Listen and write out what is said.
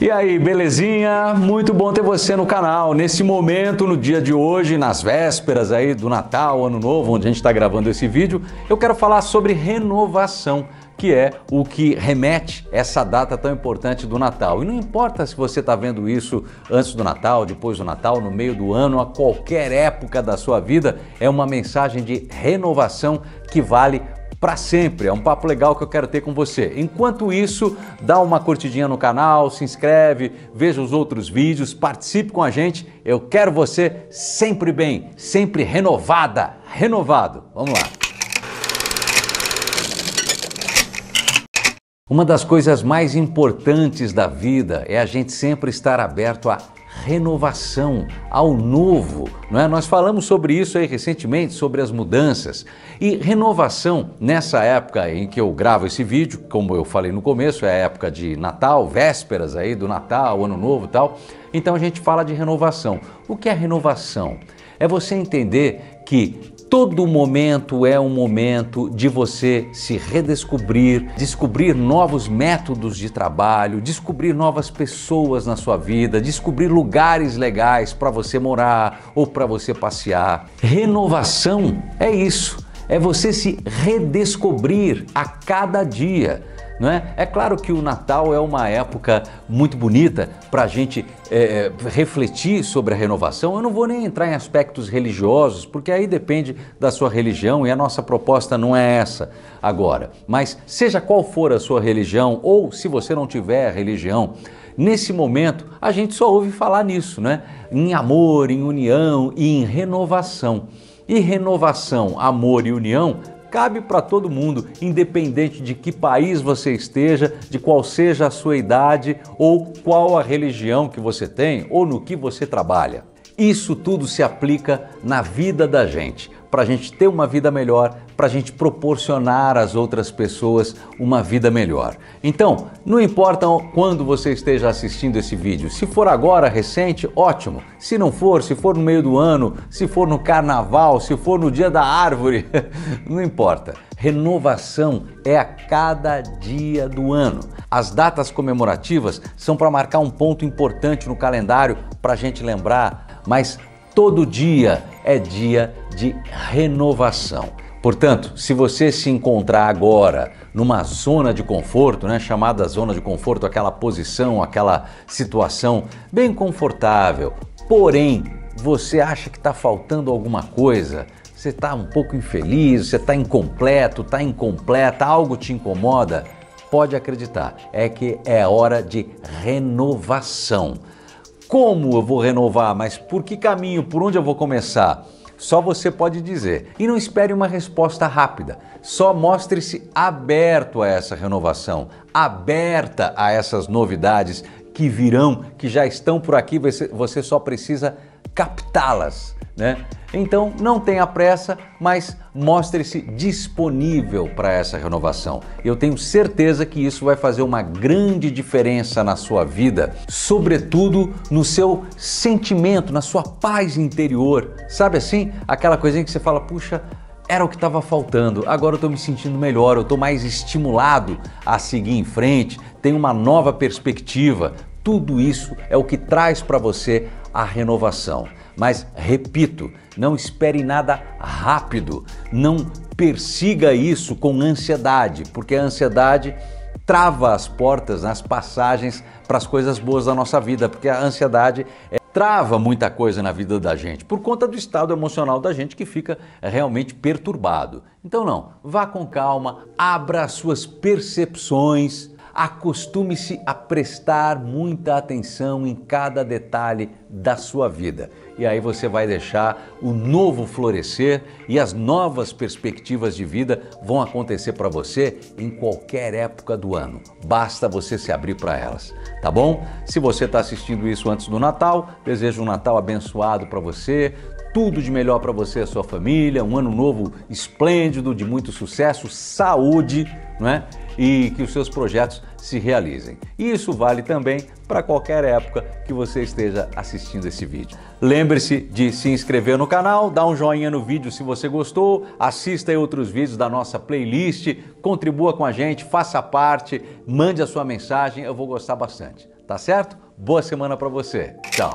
E aí, belezinha? Muito bom ter você no canal. Nesse momento, no dia de hoje, nas vésperas aí do Natal, Ano Novo, onde a gente está gravando esse vídeo, eu quero falar sobre renovação, que é o que remete essa data tão importante do Natal. E não importa se você está vendo isso antes do Natal, depois do Natal, no meio do ano, a qualquer época da sua vida, é uma mensagem de renovação que vale para sempre. É um papo legal que eu quero ter com você. Enquanto isso, dá uma curtidinha no canal, se inscreve, veja os outros vídeos, participe com a gente. Eu quero você sempre bem, sempre renovada, renovado. Vamos lá. Uma das coisas mais importantes da vida é a gente sempre estar aberto a renovação, ao novo, não é? Nós falamos sobre isso aí recentemente, sobre as mudanças. E renovação, nessa época em que eu gravo esse vídeo, como eu falei no começo, é a época de Natal, vésperas aí do Natal, Ano Novo e tal. Então a gente fala de renovação. O que é renovação? É você entender que todo momento é um momento de você se redescobrir, descobrir novos métodos de trabalho, descobrir novas pessoas na sua vida, descobrir lugares legais para você morar ou para você passear. Renovação é isso, é você se redescobrir a cada dia. Não é? É claro que o Natal é uma época muito bonita para a gente refletir sobre a renovação. Eu não vou nem entrar em aspectos religiosos, porque aí depende da sua religião e a nossa proposta não é essa agora. Mas seja qual for a sua religião, ou se você não tiver religião, nesse momento a gente só ouve falar nisso, né? Em amor, em união e em renovação. E renovação, amor e união cabe para todo mundo, independente de que país você esteja, de qual seja a sua idade ou qual a religião que você tem ou no que você trabalha. Isso tudo se aplica na vida da gente, para a gente ter uma vida melhor, para a gente proporcionar às outras pessoas uma vida melhor. Então, não importa quando você esteja assistindo esse vídeo, se for agora, recente, ótimo. Se não for, se for no meio do ano, se for no carnaval, se for no dia da árvore, não importa. Renovação é a cada dia do ano. As datas comemorativas são para marcar um ponto importante no calendário para a gente lembrar, mas todo dia é dia de renovação. Portanto, se você se encontrar agora numa zona de conforto, né, chamada zona de conforto, aquela posição, aquela situação bem confortável, porém você acha que está faltando alguma coisa, você está um pouco infeliz, você está incompleto, está incompleta, algo te incomoda, pode acreditar, é que é hora de renovação. Como eu vou renovar? Mas por que caminho? Por onde eu vou começar? Só você pode dizer. E não espere uma resposta rápida. Só mostre-se aberto a essa renovação, aberta a essas novidades que virão, que já estão por aqui, você só precisa captá-las, né? Então, não tenha pressa, mas mostre-se disponível para essa renovação. Eu tenho certeza que isso vai fazer uma grande diferença na sua vida, sobretudo no seu sentimento, na sua paz interior. Sabe assim? Aquela coisinha que você fala, puxa, era o que estava faltando, agora eu estou me sentindo melhor, eu estou mais estimulado a seguir em frente, tenho uma nova perspectiva. Tudo isso é o que traz para você a renovação. Mas, repito, não espere nada rápido, não persiga isso com ansiedade, porque a ansiedade trava as portas, as passagens para as coisas boas da nossa vida, porque a ansiedade trava muita coisa na vida da gente, por conta do estado emocional da gente que fica realmente perturbado. Então não, vá com calma, abra as suas percepções, acostume-se a prestar muita atenção em cada detalhe da sua vida. E aí você vai deixar o novo florescer e as novas perspectivas de vida vão acontecer para você em qualquer época do ano. Basta você se abrir para elas, tá bom? Se você está assistindo isso antes do Natal, desejo um Natal abençoado para você, tudo de melhor para você e a sua família, um ano novo esplêndido, de muito sucesso, saúde, não é? E que os seus projetos se realizem. E isso vale também para qualquer época que você esteja assistindo esse vídeo. Lembre-se de se inscrever no canal, dá um joinha no vídeo se você gostou, assista aí outros vídeos da nossa playlist, contribua com a gente, faça parte, mande a sua mensagem, eu vou gostar bastante. Tá certo? Boa semana para você. Tchau.